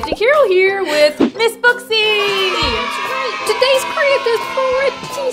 Crafty Carol here with Miss Booksy! That's right! Today's craft is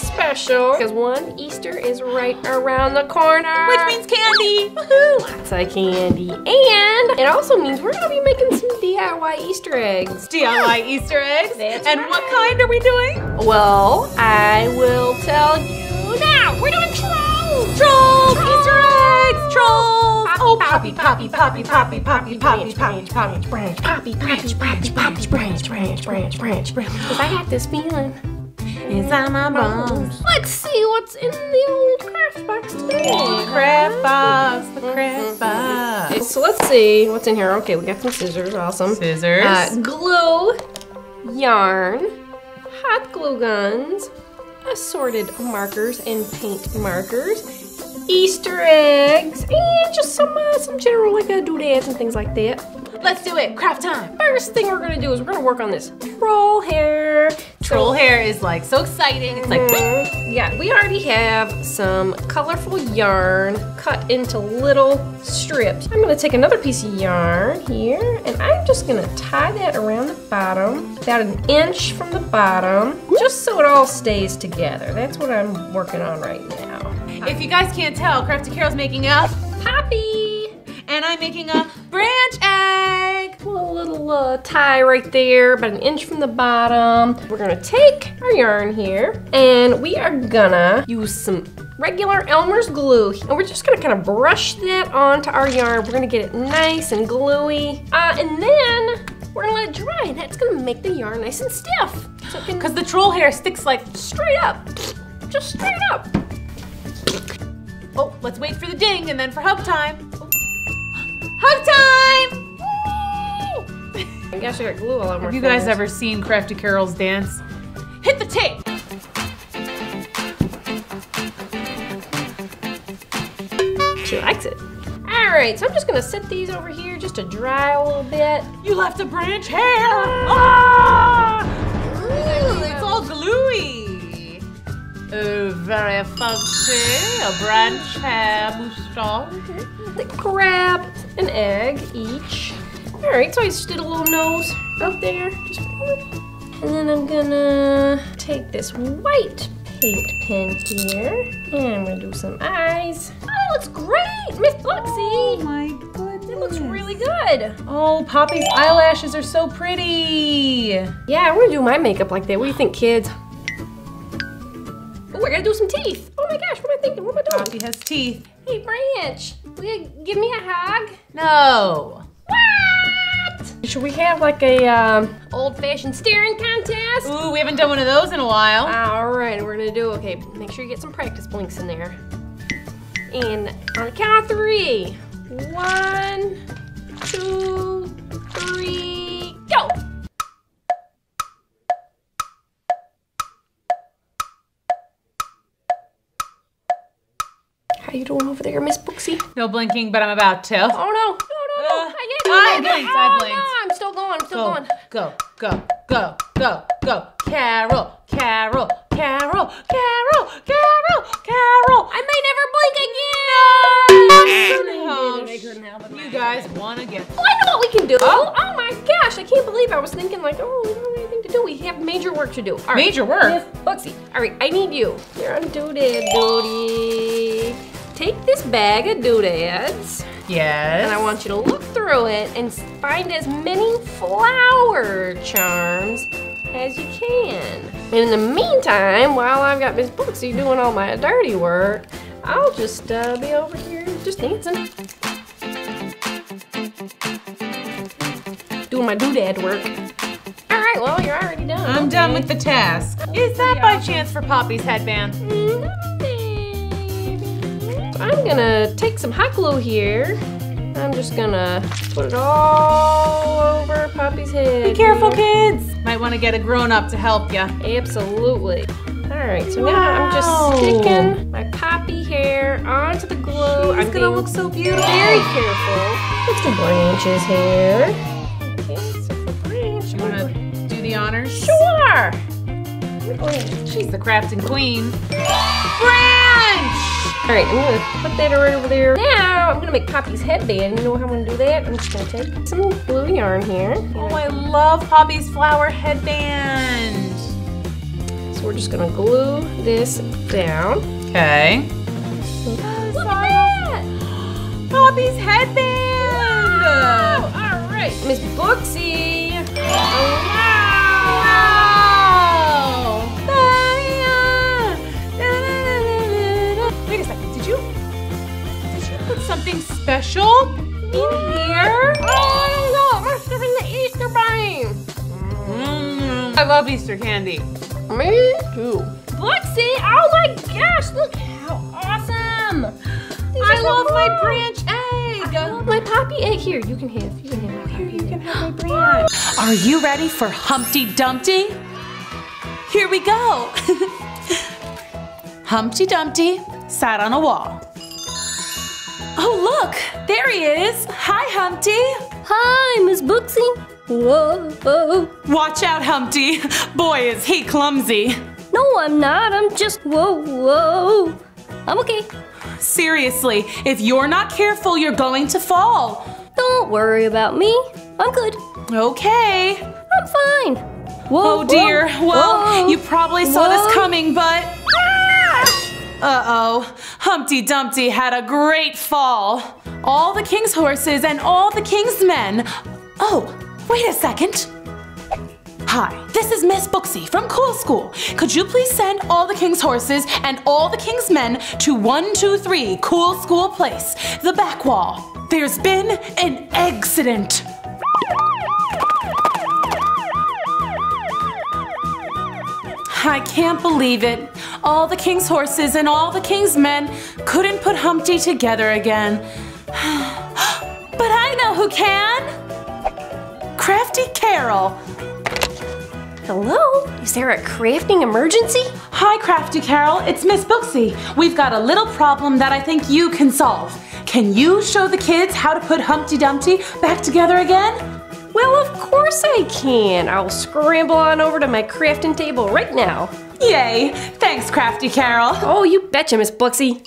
pretty special because one, Easter is right around the corner! Which means candy! Woohoo! Lots of candy. And it also means we're going to be making some DIY Easter eggs. DIY Easter eggs? That's right. And what kind are we doing? Well, I will tell you now! We're doing Trolls! Trolls! Easter eggs! Trolls! Oh, Poppy, Poppy, Poppy, Poppy, Poppy, Poppy, Poppy, Poppy, Branch, Poppy, Branch, Branch, Poppy, Branch, Branch, Branch, Branch, Branch. Because I got this feeling inside my bones. Let's see what's in the old craft box today. Craft box, the craft box. So let's see what's in here. Okay, we got some scissors, awesome. Scissors. Glue, yarn, hot glue guns, assorted markers and paint markers. Easter eggs, and just some general like doodads and things like that. Let's do it, craft time. First thing we're gonna do is we're gonna work on this troll hair. Troll hair is like so exciting, it's like bing. Yeah, we already have some colorful yarn cut into little strips. I'm gonna take another piece of yarn here, and I'm just gonna tie that around the bottom, about an inch from the bottom, just so it all stays together. That's what I'm working on right now. If you guys can't tell, Crafty Carol's making a Poppy, and I'm making a Branch egg. Put a little tie right there, about an inch from the bottom. We're gonna take our yarn here, and we are gonna use some regular Elmer's glue, and we're just gonna kind of brush that onto our yarn. We're gonna get it nice and gluey, and then we're gonna let it dry, and that's gonna make the yarn nice and stiff. So because the troll hair sticks like straight up, just straight up. Oh, let's wait for the ding and then for hug time. Oh. Hug time! Woo! I guess I got glue all over. Have you guys ever seen Crafty Carol's dance? Hit the tape! She likes it. All right, so I'm just gonna set these over here just to dry a little bit. You left a branch hair! Ah! Ooh, it's all gluey. Oh, very fancy, a branch hair moustache. Okay. Grab an egg each. All right, so I just did a little nose out there. Just, and then I'm gonna take this white paint pen here, and I'm gonna do some eyes. Oh, that looks great, Miss Booksy. Oh my goodness. It looks really good. Oh, Poppy's eyelashes are so pretty. Yeah, we're gonna do my makeup like that. What do you think, kids? We're gonna do some teeth. Oh my gosh, what am I thinking? What am I doing? Poppy has teeth. Hey, Branch, will you give me a hug? No. What? Should we have like a old-fashioned staring contest? Ooh, we haven't done one of those in a while. All right, we're gonna do, okay, make sure you get some practice blinks in there. And on the count of three. 1, 2, 3, go. How you doing over there, Miss Booksy? No blinking, but I'm about to. Oh no, no. I blinked. Oh, no. I'm still going, I'm still going. Go, go, go, go, go. Carol, Carol, Carol, Carol, Carol, Carol. I may never blink again. Oh, you guys wanna get. Well, I know what we can do. Oh my gosh, I can't believe I was thinking like, oh, we don't have anything to do. We have major work to do. All right. Major work? Miss Booksy, all right, I need you. You're on duty. Take this bag of doodads. Yes. And I want you to look through it and find as many flower charms as you can. And in the meantime, while I've got Miss Booksy doing all my dirty work, I'll just be over here just dancing. Doing my doodad work. All right, well, you're already done. I'm done with the task. Is that by chance for Poppy's headband? I'm gonna take some hot glue here. I'm just gonna put it all over Poppy's head. Be careful, kids. Might wanna get a grown-up to help you. Absolutely. All right, so now I'm just sticking my Poppy hair onto the glue. It's gonna look so beautiful. Very careful. Put some Branch's hair. Okay, so for Branch, you wanna do the honors? Sure. She's the crafting queen. Branch! Alright, I'm gonna put that right over there. Now, I'm gonna make Poppy's headband. You know how I'm gonna do that? I'm just gonna take some blue yarn here. Oh, I love Poppy's flower headband. So we're just gonna glue this down. Okay. Oh, look at that! Poppy's headband! Wow. Alright, Miss Booksy! Oh, wow! Put something special in here. Oh, we're skipping the Easter bunny. I love Easter candy. Me too. Booksy, oh my gosh, look how awesome. I love my branch egg. I love my Poppy egg. Here, you can have my Poppy. You can have my branch. Are you ready for Humpty Dumpty? Here we go. Humpty Dumpty sat on a wall. Oh, look! There he is! Hi, Humpty! Hi, Miss Booksy! Whoa! Watch out, Humpty! Boy, is he clumsy! No, I'm not. I'm just... Whoa! I'm okay. Seriously, if you're not careful, you're going to fall. Don't worry about me. I'm good. Okay. I'm fine. Whoa, oh, dear. Whoa. Well, you probably saw this coming, but... Uh-oh, Humpty Dumpty had a great fall. All the king's horses and all the king's men. Oh, wait a second. Hi, this is Miss Booksy from Cool School. Could you please send all the king's horses and all the king's men to 123 Cool School Place, the back wall? There's been an accident. I can't believe it. All the king's horses and all the king's men couldn't put Humpty together again. But I know who can! Crafty Carol. Hello? Is there a crafting emergency? Hi, Crafty Carol. It's Miss Booksy. We've got a little problem that I think you can solve. Can you show the kids how to put Humpty Dumpty back together again? Well, of course I can. I'll scramble on over to my crafting table right now. Yay! Thanks, Crafty Carol. Oh, you betcha, Miss Booksy.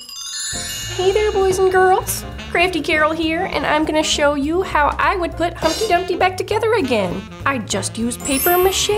Hey there, boys and girls. Crafty Carol here, and I'm gonna show you how I would put Humpty Dumpty back together again. I just used paper mache.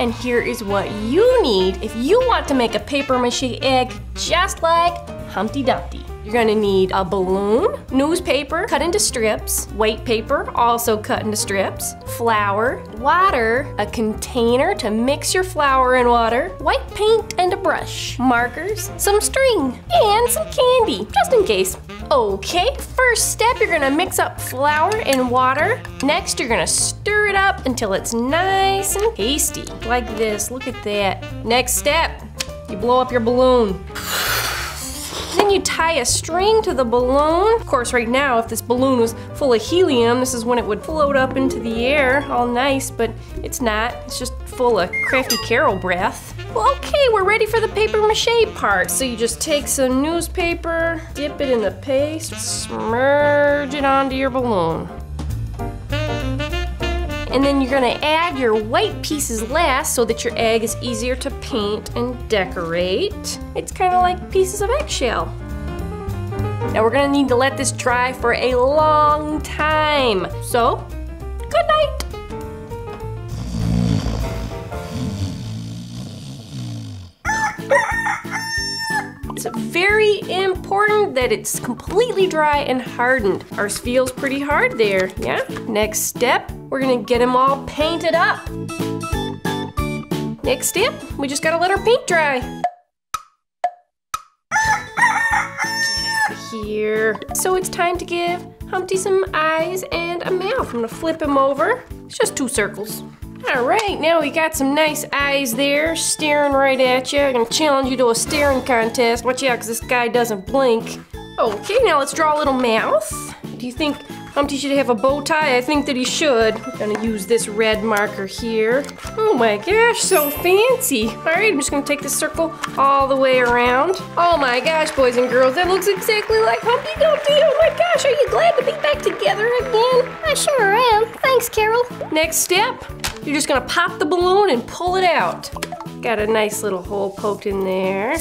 And here is what you need if you want to make a paper mache egg just like Humpty Dumpty. You're gonna need a balloon, newspaper cut into strips, white paper also cut into strips, flour, water, a container to mix your flour and water, white paint and a brush, markers, some string, and some candy, just in case. Okay, first step, you're gonna mix up flour and water. Next, you're gonna stir it up until it's nice and tasty, like this, look at that. Next step, you blow up your balloon. Then you tie a string to the balloon. Of course, right now, if this balloon was full of helium, this is when it would float up into the air, all nice, but it's not. It's just full of Crafty Carol breath. Well, okay, we're ready for the paper mache part. So you just take some newspaper, dip it in the paste, submerge it onto your balloon. And then you're gonna add your white pieces last so that your egg is easier to paint and decorate. It's kind of like pieces of eggshell. Now we're gonna need to let this dry for a long time. So, good night. It's very important that it's completely dry and hardened. Ours feels pretty hard there, yeah? Next step, we're gonna get them all painted up. Next step, we just gotta let our paint dry. Get out of here. So it's time to give Humpty some eyes and a mouth. I'm gonna flip him over. It's just two circles. All right, now we got some nice eyes there, staring right at you. I'm gonna challenge you to a staring contest. Watch out, because this guy doesn't blink. Okay, now let's draw a little mouth. Do you think Humpty should have a bow tie? I think that he should. I'm gonna use this red marker here. Oh my gosh, so fancy. All right, I'm just gonna take this circle all the way around. Oh my gosh, boys and girls, that looks exactly like Humpty Dumpty. Oh my gosh, are you glad to be back together again? I sure am. Thanks, Carol. Next step. You're just gonna pop the balloon and pull it out. Got a nice little hole poked in there.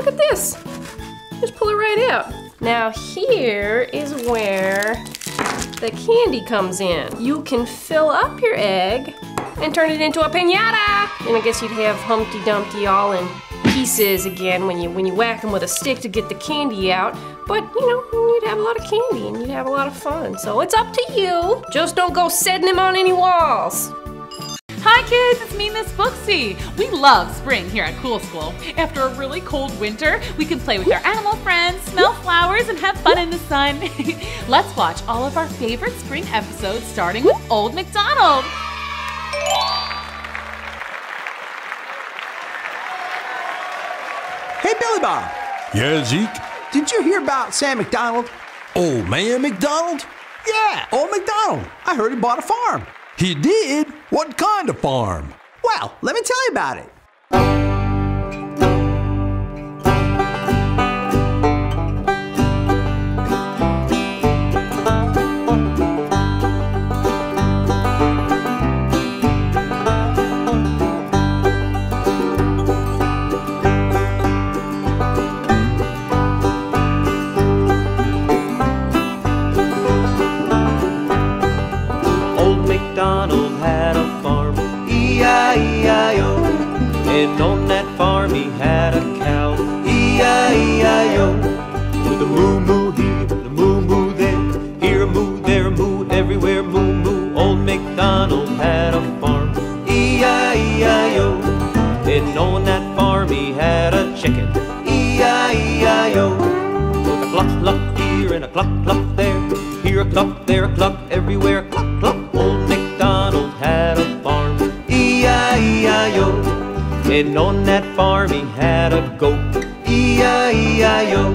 look at this. Just pull it right out. Now here is where the candy comes in. You can fill up your egg and turn it into a piñata. And I guess you'd have Humpty Dumpty all in pieces again when you whack them with a stick to get the candy out. But you know, you'd have a lot of candy and you'd have a lot of fun. So it's up to you. Just don't go setting them on any walls. Hi kids, it's me, Miss Booksy. We love spring here at Cool School. After a really cold winter, we can play with our animal friends, smell flowers, and have fun in the sun. Let's watch all of our favorite spring episodes, starting with Old MacDonald. Hey, Billy Bob. Yeah, Zeke? Did you hear about Sam McDonald? Old Man McDonald? Yeah, Old MacDonald. I heard he bought a farm. He did? What kind of farm? Well, let me tell you about it. And on that farm he had a cow, E-I-E-I-O. With a moo-moo here, the moo-moo there, here a moo, there a moo, everywhere moo-moo. Old MacDonald had a farm, E-I-E-I-O. And on that farm he had a chicken, E-I-E-I-O. With a cluck-cluck here and a cluck-cluck there, here a cluck, there a cluck, everywhere cluck-cluck. Old MacDonald had a farm, E-I-E-I-O. And on that farm he had a goat, E-I-E-I-O.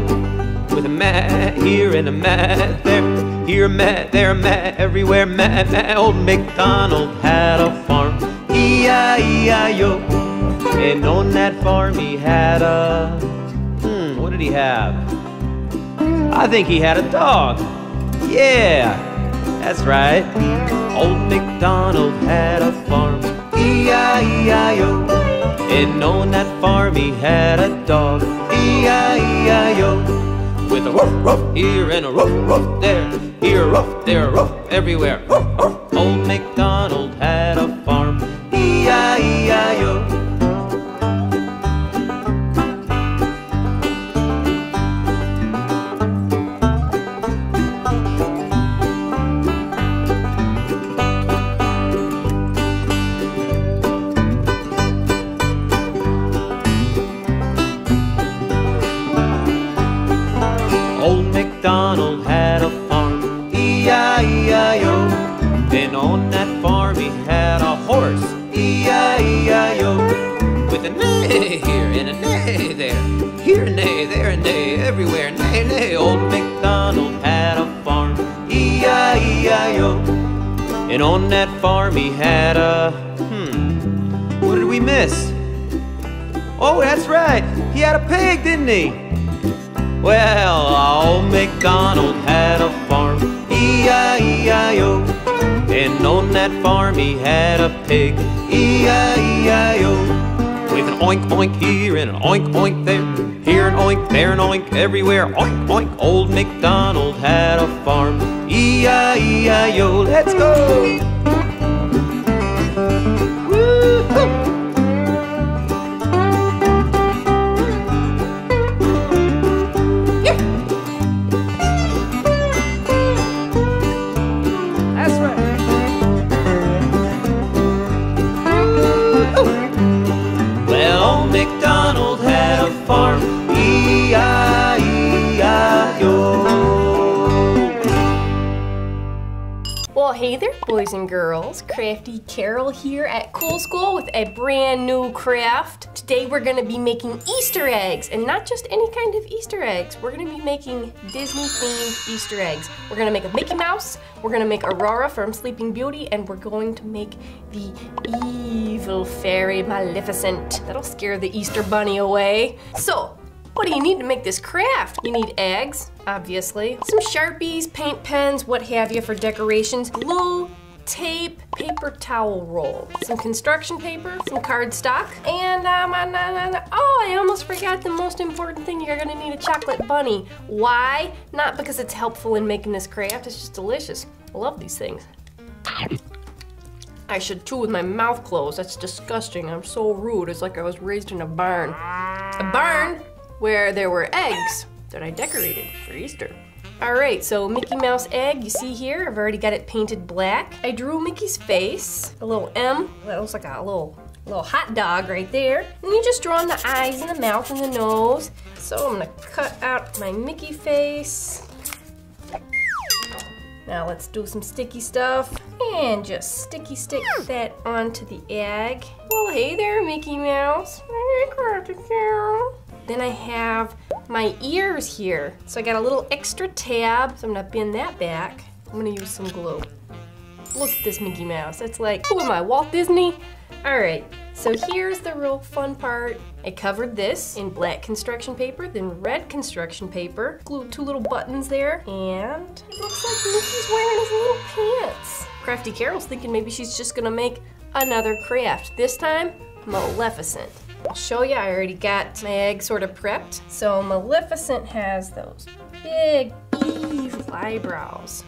With a mat here and a mat there, here a mat, there a mat, everywhere mat, mat. Old MacDonald had a farm, E-I-E-I-O. And on that farm he had a... what did he have? I think he had a dog. Yeah, that's right. Old MacDonald had a farm, E-I-E-I-O. And on that farm he had a dog, E-I-E-I-O. With a woof woof here and a woof woof there, here a woof, there a woof, everywhere woof woof. Old MacDonald had a farm, E-I-E-I-O. Donald had a farm, E-I-E-I-O. Then on that farm he had a horse, E-I-E-I-O. With a neigh here and a neigh there, here a neigh, there a neigh, everywhere neigh, neigh. Old MacDonald had a farm, E-I-E-I-O. And on that farm he had a... what did we miss? Oh, that's right, he had a pig, didn't he? Well, Old MacDonald had a farm, E-I-E-I-O. And on that farm he had a pig, E-I-E-I-O. With an oink oink here and an oink oink there, here an oink, there an oink, everywhere oink oink. Old MacDonald had a farm, E-I-E-I-O. Let's go! Woo-hoo! Farm, E-I-E-I-O. Well, hey there, boys and girls. Crafty Carol here at Cool School with a brand new craft. Today we're gonna be making Easter eggs, and not just any kind of Easter eggs. We're gonna be making Disney-themed Easter eggs. We're gonna make a Mickey Mouse, we're gonna make Aurora from Sleeping Beauty, and we're going to make the evil fairy Maleficent. That'll scare the Easter Bunny away. So, what do you need to make this craft? You need eggs, obviously, some Sharpies, paint pens, what have you for decorations, glue, tape, paper towel roll, some construction paper, some cardstock, and oh, I almost forgot the most important thing. You're gonna need a chocolate bunny. Why? Not because it's helpful in making this craft, it's just delicious. I love these things. I should chew with my mouth closed. That's disgusting. I'm so rude. It's like I was raised in a barn. A barn where there were eggs that I decorated for Easter. All right, so Mickey Mouse egg, you see here, I've already got it painted black. I drew Mickey's face, a little M. That looks like a little hot dog right there. And you just draw on the eyes and the mouth and the nose. So I'm gonna cut out my Mickey face. Now let's do some sticky stuff. And just sticky stick that onto the egg. Well, hey there, Mickey Mouse. Hey, Crafty Carol. Then I have my ears here. So I got a little extra tab, so I'm gonna bend that back. I'm gonna use some glue. Look at this Mickey Mouse. That's like, who am I, Walt Disney? All right, so here's the real fun part. I covered this in black construction paper, then red construction paper. Glued two little buttons there, and it looks like Mickey's wearing his little pants. Crafty Carol's thinking maybe she's just gonna make another craft. This time, Maleficent. I'll show you, I already got my egg sort of prepped. So Maleficent has those big evil eyebrows.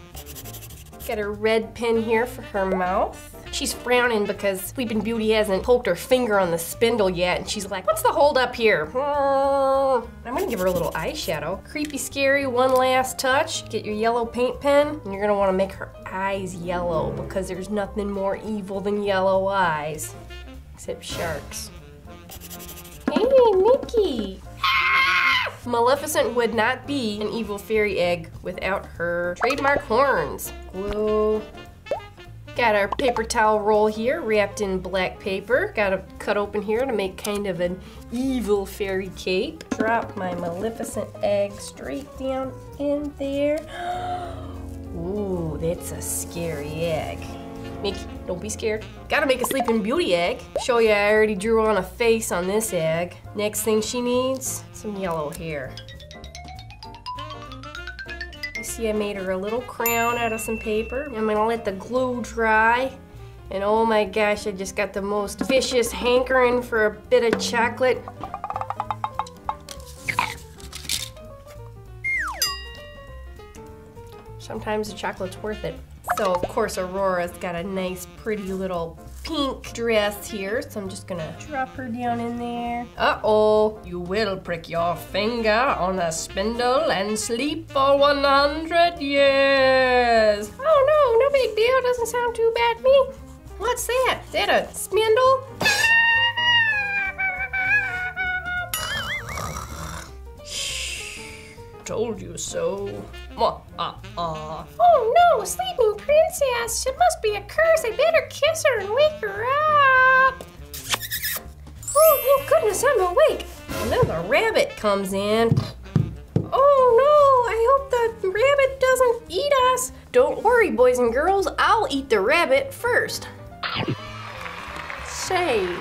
Got a red pin here for her mouth. She's frowning because Sleeping Beauty hasn't poked her finger on the spindle yet, and she's like, what's the hold up here? I'm gonna give her a little eyeshadow. Creepy Scary, one last touch. Get your yellow paint pen, and you're gonna wanna make her eyes yellow because there's nothing more evil than yellow eyes, except sharks. Hey, Mickey! Ah! Maleficent would not be an evil fairy egg without her trademark horns. Glue. Got our paper towel roll here, wrapped in black paper. Got it cut open here to make kind of an evil fairy cape. Drop my Maleficent egg straight down in there. Ooh, that's a scary egg. Mickey, don't be scared. Gotta make a Sleeping Beauty egg. Show you, I already drew on a face on this egg. Next thing she needs, some yellow hair. You see I made her a little crown out of some paper. I'm gonna let the glue dry. And oh my gosh, I just got the most vicious hankering for a bit of chocolate. Sometimes the chocolate's worth it. So of course Aurora's got a nice pretty little pink dress here, so I'm just gonna drop her down in there. Uh-oh, you will prick your finger on a spindle and sleep for 100 years. Oh no, no big deal, doesn't sound too bad to me. What's that? Is that a spindle? Told you so. Oh no, sleeping princess. It must be a curse. I better kiss her and wake her up. Oh goodness, I'm awake. And then the rabbit comes in. Oh no, I hope the rabbit doesn't eat us. Don't worry, boys and girls. I'll eat the rabbit first. Save.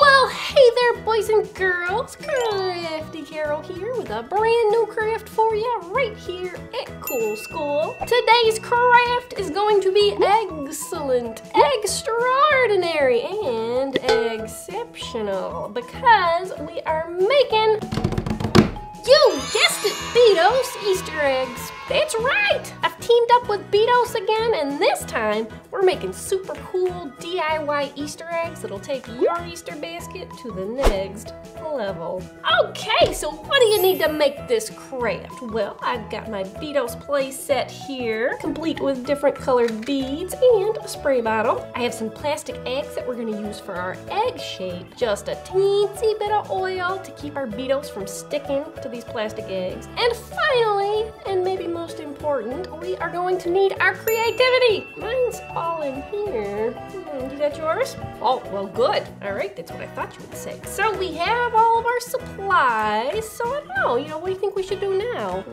Well, hey there, boys and girls. Crafty Carol here with a brand new craft for you right here at Cool School. Today's craft is going to be excellent, extraordinary, and exceptional because we are making, you guessed it, Beados Easter eggs. That's right! I've teamed up with Beados again, and this time we're making super cool DIY Easter eggs that'll take your Easter basket to the next level. Okay, so what do you need to make this craft? Well, I've got my Beados play set here, complete with different colored beads and a spray bottle. I have some plastic eggs that we're gonna use for our egg shape. Just a teensy bit of oil to keep our Beados from sticking to these plastic eggs. And finally, and maybe most important, we are going to need our creativity. Mine's all in here. Is that yours? Oh, well, good. All right, that's what I thought you would say. So we have all of our supplies. So I don't know, what do you think we should do now?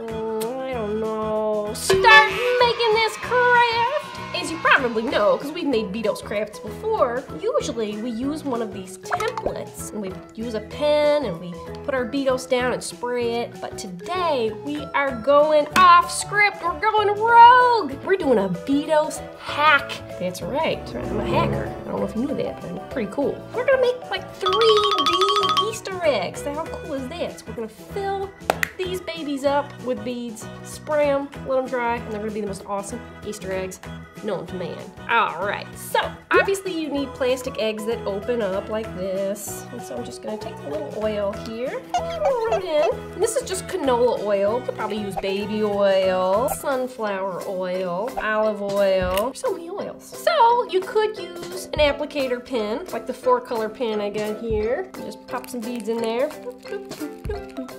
I don't know. Start making this craft! As you probably probably know, because we've made Beados crafts before, usually we use one of these templates and we use a pen and we put our Beados down and spray it. But today we are going off script. We're going rogue. We're doing a Beados hack. That's right. I'm a hacker. I don't know if you knew that, but I'm pretty cool. We're gonna make like 3D Easter eggs. How cool is that? So we're gonna fill these babies up with beads, spray them, let them dry, and they're gonna be the most awesome Easter eggs known to man. All right, so obviously you need plastic eggs that open up like this. And so I'm just gonna take a little oil here, pour it in. And this is just canola oil. You could probably use baby oil, sunflower oil, olive oil. There's so many oils. So you could use an applicator pen, like the 4-color pen I got here. Just pop some beads in there.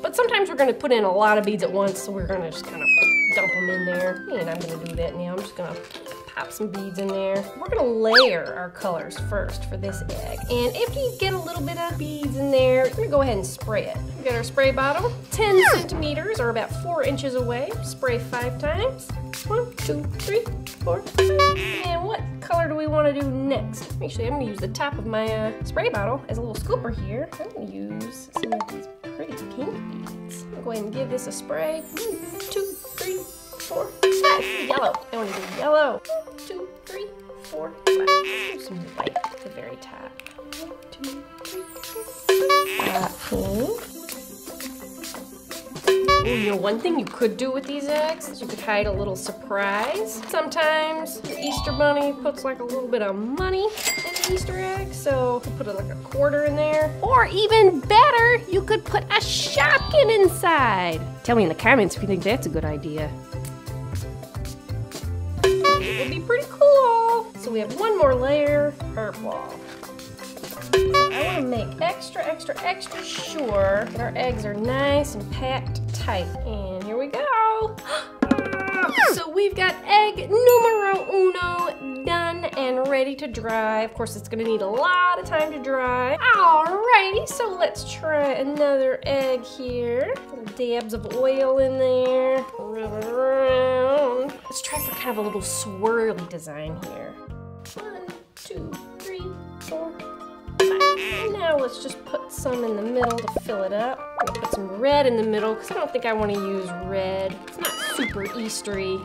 But sometimes we're gonna put in a lot of beads at once, so we're gonna just kind of dump them in there. And I'm gonna do that now. I'm just gonna pop some beads in there. We're gonna layer our colors first for this egg. And if you get a little bit of beads in there, we're gonna go ahead and spray it. We got our spray bottle, 10 centimeters or about 4 inches away. Spray 5 times. 1, 2, 3, 4, 5. And what color do we wanna do next? Actually, I'm gonna use the top of my spray bottle as a little scooper here. I'm gonna use some of these pretty pink beads. I'll go ahead and give this a spray. 1, 2, 3, 4, 5. Yellow. I want to do yellow. 1, 2, 3, 4, 5. Let's do some white at the very top. 1, 2, 3, 4. You know, one thing you could do with these eggs is you could hide a little surprise. Sometimes the Easter Bunny puts like a little bit of money in an Easter egg, so you put like a quarter in there. Or even better, you could put a Shopkin inside. Tell me in the comments if you think that's a good idea. It would be pretty cool. So we have one more layer, purple. I want to make extra sure that our eggs are nice and packed tight. And here we go. So we've got egg numero uno done and ready to dry. Of course, it's going to need a lot of time to dry. Alrighty, so let's try another egg here. Little dabs of oil in there. Rub it around. Let's try for kind of a little swirly design here. 1, 2, 3, 4, 5. And now let's just put some in the middle to fill it up. I'm gonna put some red in the middle because I don't think I want to use red. It's not super Eastery.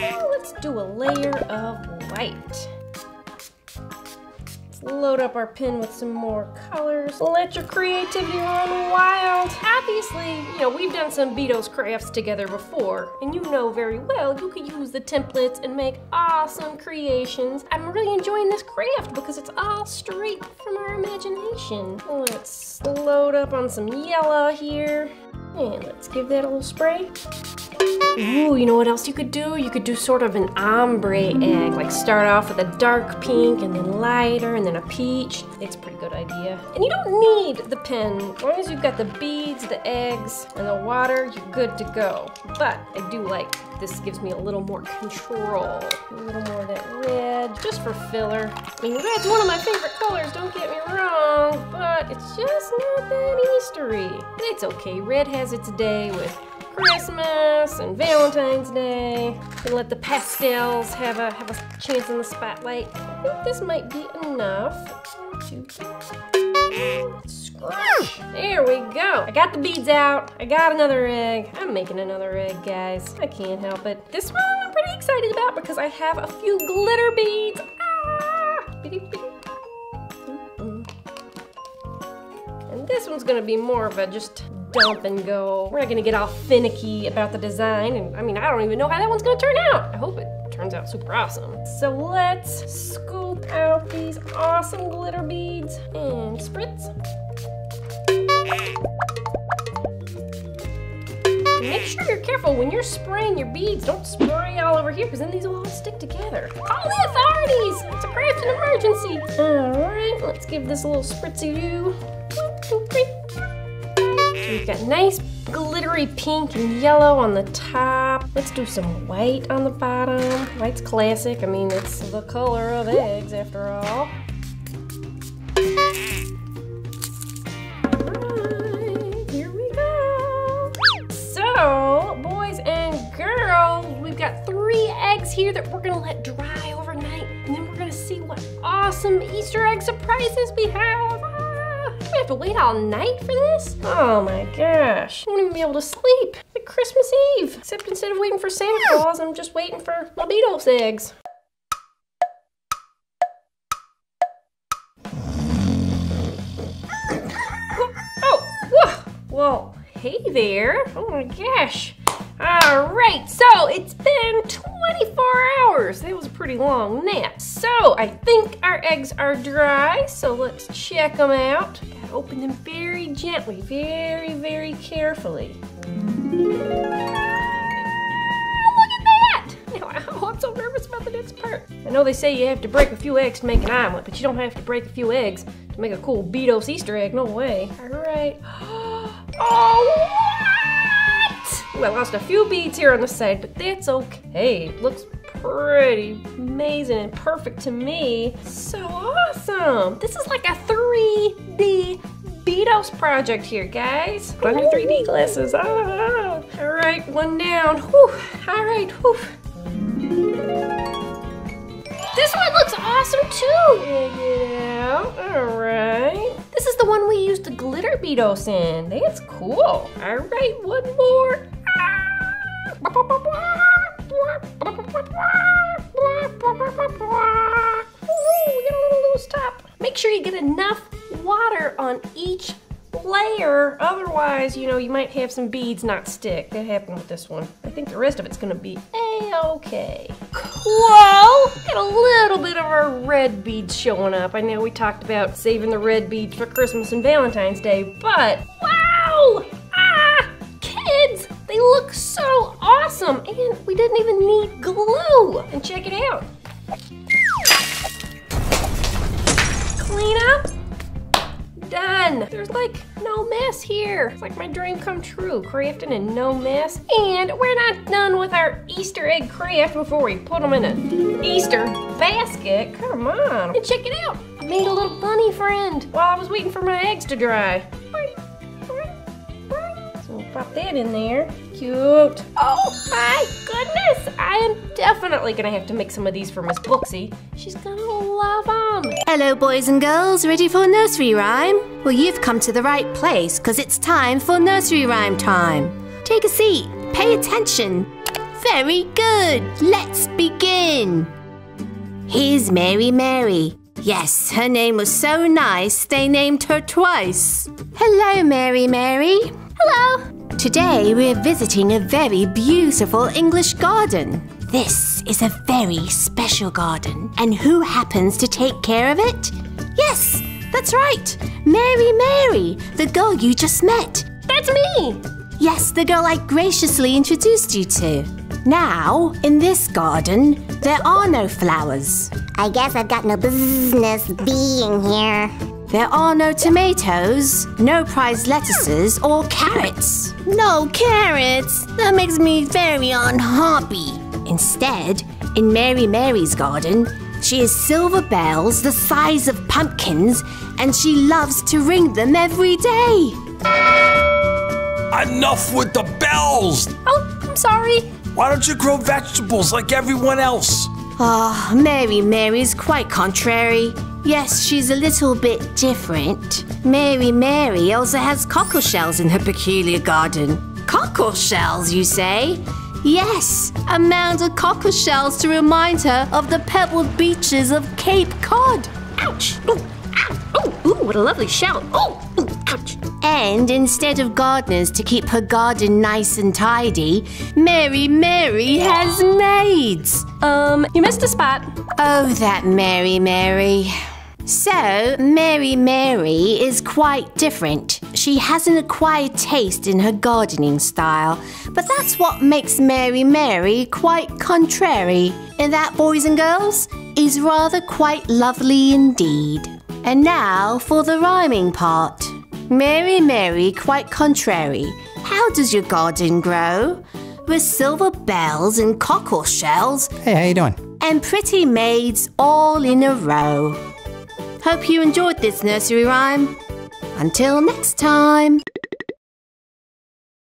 Now let's do a layer of white. Let's load up our pen with some more colors. Let your creativity run wild. Obviously, you know, we've done some Beados crafts together before, and you know very well you could use the templates and make awesome creations. I'm really enjoying this craft because it's all straight from our imagination. Let's load up on some yellow here. And let's give that a little spray. Ooh, you know what else you could do? You could do sort of an ombre egg, like start off with a dark pink and then lighter and then a peach. It's a pretty good idea. And you don't need the pen. As long as you've got the beads, the eggs, and the water, you're good to go. But I do like this, gives me a little more control. A little more of that red, just for filler. I mean, red's one of my favorite colors, don't get me wrong, but it's just not that Eastery. And it's okay, red has its day with Christmas and Valentine's Day. And let the pastels have a chance in the spotlight. I think this might be enough. Scratch. There we go. I got the beads out. I got another egg. I'm making another egg, guys. I can't help it. This one I'm pretty excited about because I have a few glitter beads. And this one's gonna be more of a just dump and go. We're not gonna get all finicky about the design, and I mean, I don't even know how that one's gonna turn out. I hope it turns out super awesome. So let's scoop out these awesome glitter beads and spritz. Make sure you're careful when you're spraying your beads. Don't spray all over here, because then these will all stick together. Call the authorities! It's a craft and emergency. All right, let's give this a little spritzy-doo. 1, 2, 3. We've got nice glittery pink and yellow on the top. Let's do some white on the bottom. White's classic. I mean, it's the color of eggs after all. Alright, here we go. So, boys and girls, we've got 3 eggs things here that we're gonna let dry overnight, and then we're gonna see what awesome Easter egg surprises we have. I'm gonna have to wait all night for this? Oh my gosh, I won't even be able to sleep. It's like Christmas Eve, except instead of waiting for Santa Claus, I'm just waiting for little Beados eggs. Well, hey there. Oh my gosh. All right, so it's been 24 hours. That was a pretty long nap. So I think our eggs are dry, so let's check them out. Gotta open them very gently, very, very carefully. Oh, I'm so nervous about the next part. I know they say you have to break a few eggs to make an omelet, but you don't have to break a few eggs to make a cool Beados Easter egg, no way. All right. Oh, what? Ooh, I lost a few beads here on the side, but that's okay. It looks pretty amazing and perfect to me. So awesome. This is like a 3D Beados project here, guys. On your 3D glasses. Ah. All right, one down. Whew. All right, whew. This one looks awesome too! Check it out, alright. This is the one we used the glitter Beados in. That's cool. Alright, one more. Ooh, we got a little loose top. Make sure you get enough water on each layer, otherwise, you know, you might have some beads not stick. That happened with this one. I think the rest of it's gonna be a-okay. Whoa! Got a little bit of our red beads showing up. I know we talked about saving the red beads for Christmas and Valentine's Day, but wow! Ah! Kids! They look so awesome! And we didn't even need glue! And check it out. Clean up. Done. There's like no mess here. It's like my dream come true, crafting and no mess. And we're not done with our Easter egg craft before we put them in an Easter basket. Come on. And check it out. I made a little bunny friend while I was waiting for my eggs to dry. So we'll pop that in there. Cute. Oh my goodness. I am definitely gonna have to make some of these for Miss Booksy. She's gonna love them. Hello boys and girls, ready for nursery rhyme? Well, you've come to the right place because it's time for nursery rhyme time. Take a seat, pay attention. Very good, let's begin. Here's Mary Mary. Yes, her name was so nice they named her twice. Hello Mary Mary. Hello. Today we're visiting a very beautiful English garden. This is a very special garden. And who happens to take care of it? Yes, that's right. Mary Mary, the girl you just met. That's me. Yes, the girl I graciously introduced you to. Now, in this garden, there are no flowers. I guess I've got no business being here. There are no tomatoes, no prized lettuces, or carrots. No carrots? That makes me very unhappy. Instead, in Mary Mary's garden, she has silver bells the size of pumpkins, and she loves to ring them every day. Enough with the bells! Oh, I'm sorry. Why don't you grow vegetables like everyone else? Oh, Mary Mary's quite contrary. Yes, she's a little bit different. Mary Mary also has cockle shells in her peculiar garden. Cockle shells, you say? Yes, a mound of cockle shells to remind her of the pebbled beaches of Cape Cod. Ouch! Ooh, ow, ooh, what a lovely shell. Ooh, ooh, ouch! And instead of gardeners to keep her garden nice and tidy, Mary Mary has maids. You missed a spot. Oh, that Mary Mary. So, Mary Mary is quite different. She has an acquired taste in her gardening style, but that's what makes Mary Mary quite contrary. And that, boys and girls, is rather quite lovely indeed. And now for the rhyming part. Mary Mary, quite contrary. How does your garden grow? With silver bells and cockle shells. Hey, how you doing? And pretty maids all in a row. Hope you enjoyed this nursery rhyme. Until next time.